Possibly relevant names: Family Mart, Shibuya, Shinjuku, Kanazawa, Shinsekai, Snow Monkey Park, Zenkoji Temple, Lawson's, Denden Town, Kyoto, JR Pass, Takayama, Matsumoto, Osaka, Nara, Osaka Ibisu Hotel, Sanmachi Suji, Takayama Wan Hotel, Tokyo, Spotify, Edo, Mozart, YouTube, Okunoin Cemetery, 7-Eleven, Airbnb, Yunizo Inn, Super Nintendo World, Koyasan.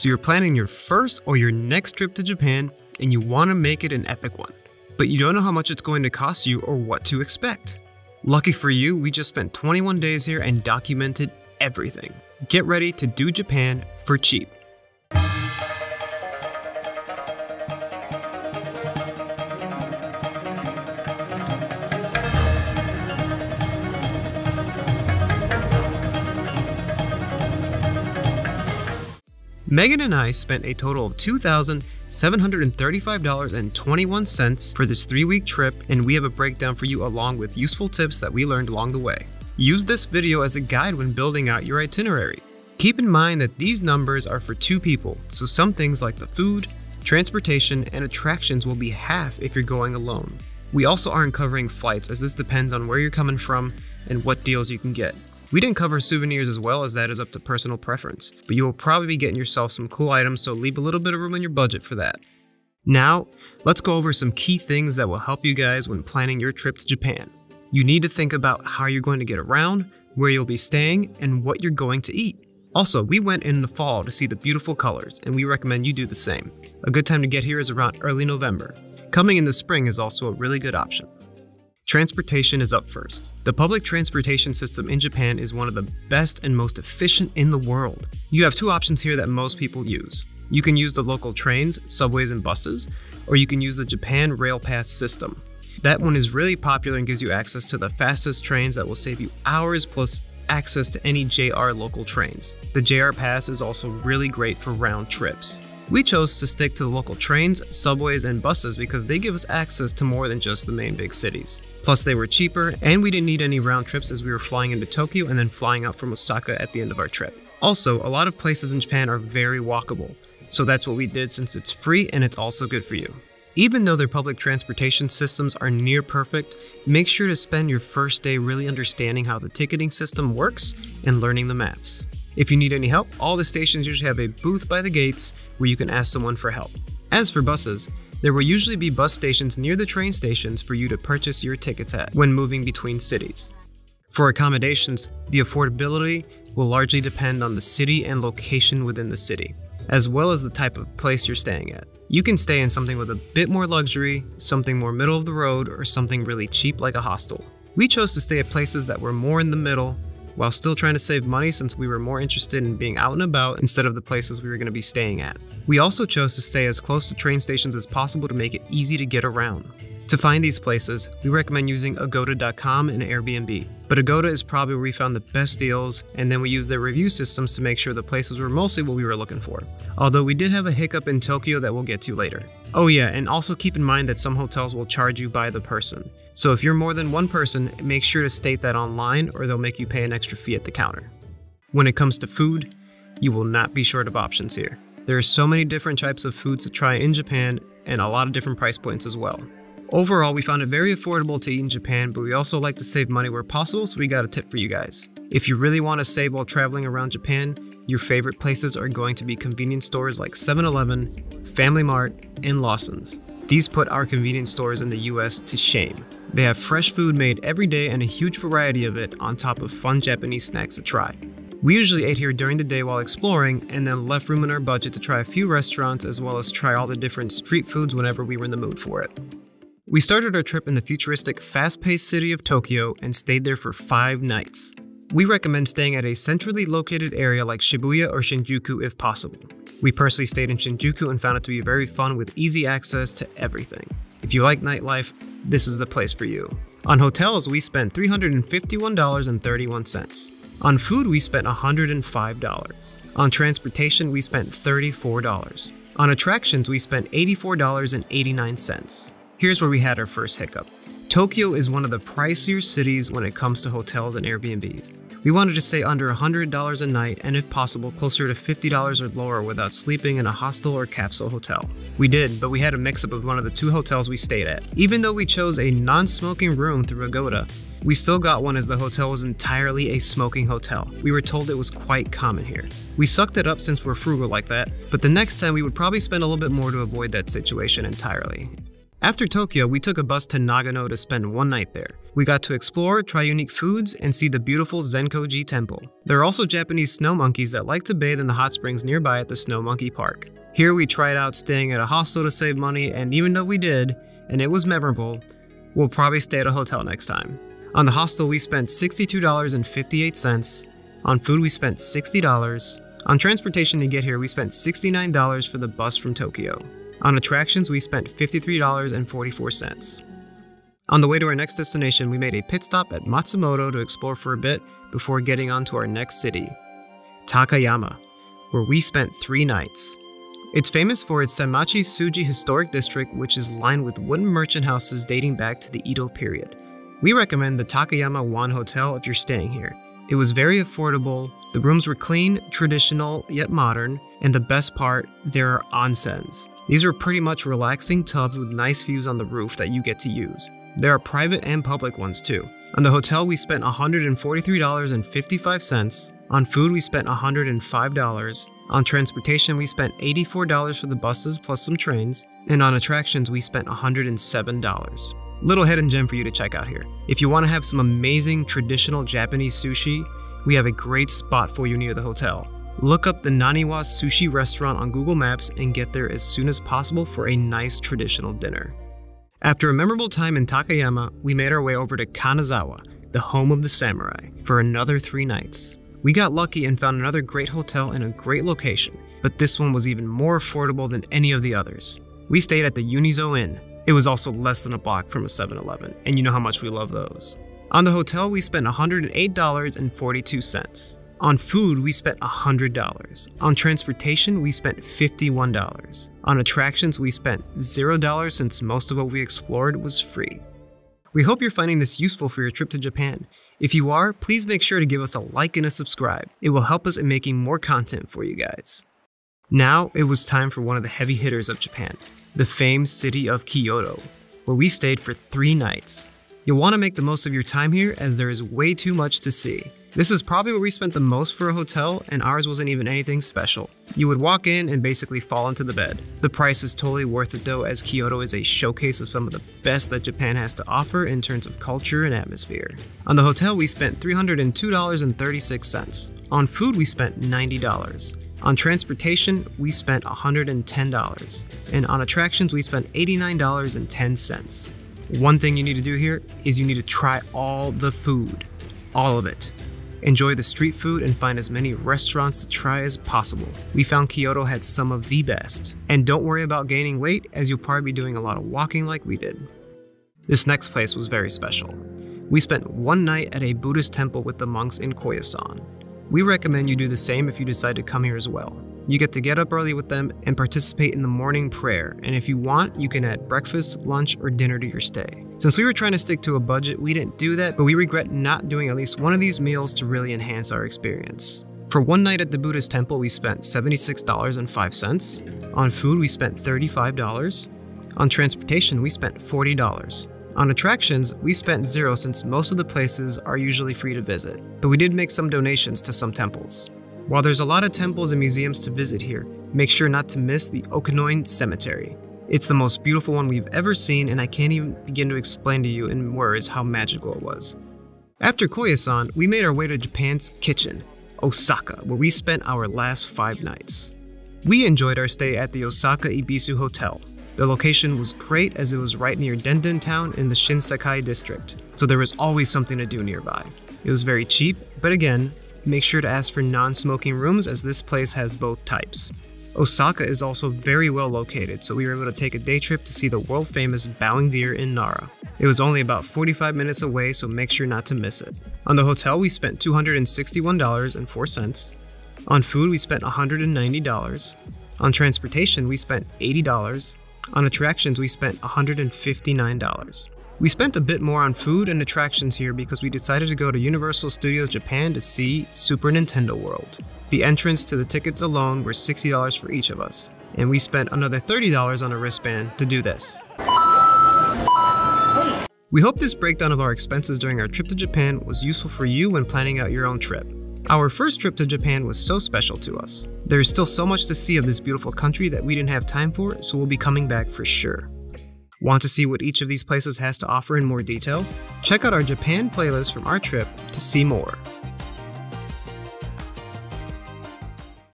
So you're planning your first or your next trip to Japan and you want to make it an epic one, but you don't know how much it's going to cost you or what to expect. Lucky for you, we just spent 21 days here and documented everything. Get ready to do Japan for cheap. Megan and I spent a total of $2,735.21 for this 3-week trip, and we have a breakdown for you along with useful tips that we learned along the way. Use this video as a guide when building out your itinerary. Keep in mind that these numbers are for 2 people, so some things like the food, transportation, and attractions will be half if you're going alone. We also aren't covering flights, as this depends on where you're coming from and what deals you can get. We didn't cover souvenirs as well, as that is up to personal preference, but you will probably be getting yourself some cool items, so leave a little bit of room in your budget for that. Now, let's go over some key things that will help you guys when planning your trip to Japan. You need to think about how you're going to get around, where you'll be staying, and what you're going to eat. Also, we went in the fall to see the beautiful colors, and we recommend you do the same. A good time to get here is around early November. Coming in the spring is also a really good option. Transportation is up first. The public transportation system in Japan is one of the best and most efficient in the world. You have 2 options here that most people use. You can use the local trains, subways, and buses, or you can use the Japan Rail Pass system. That one is really popular and gives you access to the fastest trains that will save you hours, plus access to any JR local trains. The JR Pass is also really great for round trips. We chose to stick to the local trains, subways, and buses because they give us access to more than just the main big cities. Plus, they were cheaper, and we didn't need any round trips as we were flying into Tokyo and then flying out from Osaka at the end of our trip. Also, a lot of places in Japan are very walkable, so that's what we did since it's free and it's also good for you. Even though their public transportation systems are near perfect, make sure to spend your first day really understanding how the ticketing system works and learning the maps. If you need any help, all the stations usually have a booth by the gates where you can ask someone for help. As for buses, there will usually be bus stations near the train stations for you to purchase your tickets at when moving between cities. For accommodations, the affordability will largely depend on the city and location within the city, as well as the type of place you're staying at. You can stay in something with a bit more luxury, something more middle of the road, or something really cheap like a hostel. We chose to stay at places that were more in the middle, while still trying to save money since we were more interested in being out and about instead of the places we were going to be staying at. We also chose to stay as close to train stations as possible to make it easy to get around. To find these places, we recommend using Agoda.com and Airbnb, but Agoda is probably where we found the best deals, and then we used their review systems to make sure the places were mostly what we were looking for, although we did have a hiccup in Tokyo that we'll get to later. Oh yeah, and also keep in mind that some hotels will charge you by the person. So if you're more than one person, make sure to state that online or they'll make you pay an extra fee at the counter. When it comes to food, you will not be short of options here. There are so many different types of foods to try in Japan and a lot of different price points as well. Overall, we found it very affordable to eat in Japan, but we also like to save money where possible, so we got a tip for you guys. If you really want to save while traveling around Japan, your favorite places are going to be convenience stores like 7-Eleven, Family Mart, and Lawson's. These put our convenience stores in the US to shame. They have fresh food made every day and a huge variety of it, on top of fun Japanese snacks to try. We usually ate here during the day while exploring and then left room in our budget to try a few restaurants as well as try all the different street foods whenever we were in the mood for it. We started our trip in the futuristic, fast-paced city of Tokyo and stayed there for 5 nights. We recommend staying at a centrally located area like Shibuya or Shinjuku if possible. We personally stayed in Shinjuku and found it to be very fun with easy access to everything. If you like nightlife, this is the place for you. On hotels, we spent $351.31. On food, we spent $105. On transportation, we spent $34. On attractions, we spent $84.89. Here's where we had our first hiccup. Tokyo is one of the pricier cities when it comes to hotels and Airbnbs. We wanted to stay under $100 a night and if possible closer to $50 or lower without sleeping in a hostel or capsule hotel. We did, but we had a mix-up of one of the 2 hotels we stayed at. Even though we chose a non-smoking room through Agoda, we still got one as the hotel was entirely a smoking hotel. We were told it was quite common here. We sucked it up since we're frugal like that, but the next time we would probably spend a little bit more to avoid that situation entirely. After Tokyo, we took a bus to Nagano to spend one night there. We got to explore, try unique foods, and see the beautiful Zenkoji Temple. There are also Japanese snow monkeys that like to bathe in the hot springs nearby at the Snow Monkey Park. Here we tried out staying at a hostel to save money, and even though we did, and it was memorable, we'll probably stay at a hotel next time. On the hostel, we spent $62.58. On food, we spent $60. On transportation to get here, we spent $69 for the bus from Tokyo. On attractions, we spent $53.44. On the way to our next destination, we made a pit stop at Matsumoto to explore for a bit before getting on to our next city, Takayama, where we spent 3 nights. It's famous for its Sanmachi Suji historic district, which is lined with wooden merchant houses dating back to the Edo period. We recommend the Takayama Wan Hotel if you're staying here. It was very affordable, the rooms were clean, traditional, yet modern, and the best part, there are onsens. These are pretty much relaxing tubs with nice views on the roof that you get to use. There are private and public ones too. On the hotel, we spent $143.55. On food, we spent $105. On transportation, we spent $84 for the buses plus some trains. And on attractions, we spent $107. Little hidden gem for you to check out here. If you want to have some amazing traditional Japanese sushi, we have a great spot for you near the hotel. Look up the Naniwa Sushi Restaurant on Google Maps and get there as soon as possible for a nice traditional dinner. After a memorable time in Takayama, we made our way over to Kanazawa, the home of the samurai, for another 3 nights. We got lucky and found another great hotel in a great location, but this one was even more affordable than any of the others. We stayed at the Yunizo Inn. It was also less than a block from a 7-Eleven, and you know how much we love those. On the hotel, we spent $108.42. On food, we spent $100. On transportation, we spent $51. On attractions, we spent $0 since most of what we explored was free. We hope you're finding this useful for your trip to Japan. If you are, please make sure to give us a like and a subscribe. It will help us in making more content for you guys. Now, it was time for one of the heavy hitters of Japan, the famed city of Kyoto, where we stayed for 3 nights. You'll want to make the most of your time here as there is way too much to see. This is probably where we spent the most for a hotel, and ours wasn't even anything special. You would walk in and basically fall into the bed. The price is totally worth it though, as Kyoto is a showcase of some of the best that Japan has to offer in terms of culture and atmosphere. On the hotel, we spent $302.36. On food, we spent $90. On transportation, we spent $110. And on attractions, we spent $89.10. One thing you need to do here is you need to try all the food. All of it. Enjoy the street food and find as many restaurants to try as possible. We found Kyoto had some of the best. And don't worry about gaining weight, as you'll probably be doing a lot of walking like we did. This next place was very special. We spent 1 night at a Buddhist temple with the monks in Koyasan. We recommend you do the same if you decide to come here as well. You get to get up early with them and participate in the morning prayer, and if you want, you can add breakfast, lunch, or dinner to your stay. Since we were trying to stick to a budget, we didn't do that, but we regret not doing at least one of these meals to really enhance our experience. For 1 night at the Buddhist temple, we spent $76.05. On food, we spent $35. On transportation, we spent $40. On attractions, we spent $0 since most of the places are usually free to visit, but we did make some donations to some temples. While there's a lot of temples and museums to visit here, make sure not to miss the Okunoin Cemetery. It's the most beautiful one we've ever seen, and I can't even begin to explain to you in words how magical it was. After Koyasan, we made our way to Japan's kitchen, Osaka, where we spent our last 5 nights. We enjoyed our stay at the Osaka Ibisu Hotel. The location was great as it was right near Denden Town in the Shinsekai district, so there was always something to do nearby. It was very cheap, but again, make sure to ask for non-smoking rooms as this place has both types. Osaka is also very well located, so we were able to take a day trip to see the world-famous bowing deer in Nara. It was only about 45 minutes away, so make sure not to miss it. On the hotel, we spent $261.04. On food, we spent $190. On transportation, we spent $80. On attractions, we spent $159. We spent a bit more on food and attractions here because we decided to go to Universal Studios Japan to see Super Nintendo World. The entrance to the tickets alone were $60 for each of us, and we spent another $30 on a wristband to do this. We hope this breakdown of our expenses during our trip to Japan was useful for you when planning out your own trip. Our first trip to Japan was so special to us. There is still so much to see of this beautiful country that we didn't have time for, so we'll be coming back for sure. Want to see what each of these places has to offer in more detail? Check out our Japan playlist from our trip to see more.